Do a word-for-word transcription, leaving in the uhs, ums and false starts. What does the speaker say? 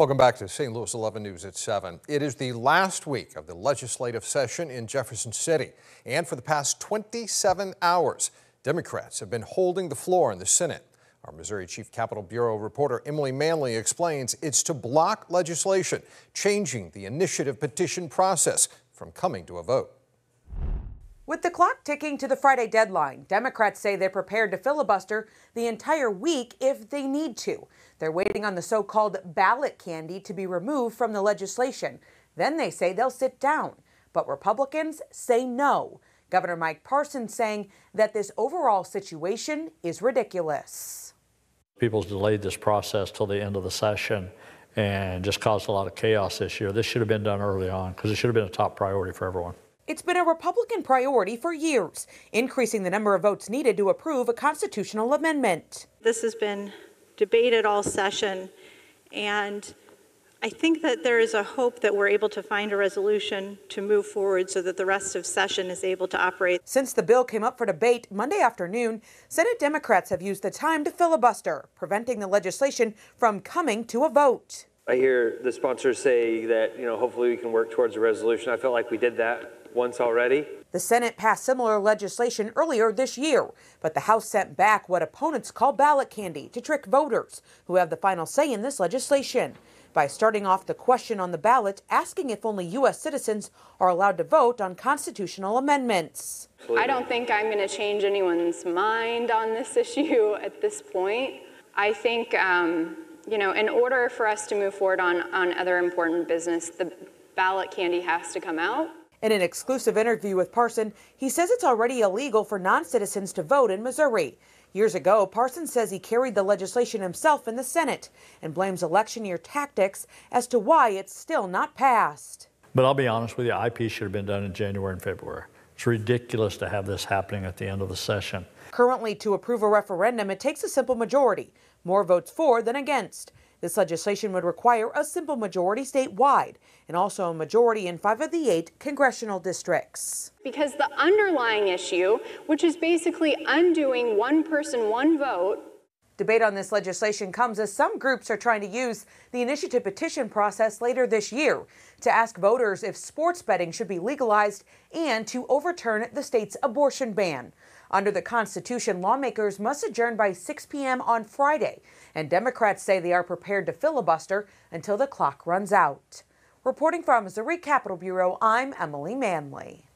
Welcome back to Saint Louis eleven News at seven. It is the last week of the legislative session in Jefferson City, and for the past twenty-seven hours, Democrats have been holding the floor in the Senate. Our Missouri Chief Capitol Bureau reporter Emily Manley explains it's to block legislation, changing the initiative petition process from coming to a vote. With the clock ticking to the Friday deadline, Democrats say they're prepared to filibuster the entire week if they need to. They're waiting on the so-called ballot candy to be removed from the legislation. Then they say they'll sit down. But Republicans say no. Governor Mike Parson saying that this overall situation is ridiculous. People's delayed this process till the end of the session and just caused a lot of chaos this year. This should have been done early on because it should have been a top priority for everyone. It's been a Republican priority for years, increasing the number of votes needed to approve a constitutional amendment. This has been debated all session, and I think that there is a hope that we're able to find a resolution to move forward so that the rest of session is able to operate. Since the bill came up for debate Monday afternoon, Senate Democrats have used the time to filibuster, preventing the legislation from coming to a vote. I hear the sponsors say that, you know, hopefully we can work towards a resolution. I felt like we did that once already. The Senate passed similar legislation earlier this year, but the House sent back what opponents call ballot candy to trick voters who have the final say in this legislation by starting off the question on the ballot asking if only U S citizens are allowed to vote on constitutional amendments. I don't think I'm going to change anyone's mind on this issue at this point. I think, um, you know, in order for us to move forward on, on other important business, the ballot candy has to come out. In an exclusive interview with Parson, he says it's already illegal for non-citizens to vote in Missouri. Years ago, Parson says he carried the legislation himself in the Senate and blames electioneer tactics as to why it's still not passed. But I'll be honest with you, I P should have been done in January and February. It's ridiculous to have this happening at the end of the session. Currently, to approve a referendum, it takes a simple majority, more votes for than against. This legislation would require a simple majority statewide and also a majority in five of the eight congressional districts. Because the underlying issue, which is basically undoing one person, one vote. Debate on this legislation comes as some groups are trying to use the initiative petition process later this year to ask voters if sports betting should be legalized and to overturn the state's abortion ban. Under the Constitution, lawmakers must adjourn by six p m on Friday, and Democrats say they are prepared to filibuster until the clock runs out. Reporting from the Missouri Capitol Bureau, I'm Emily Manley.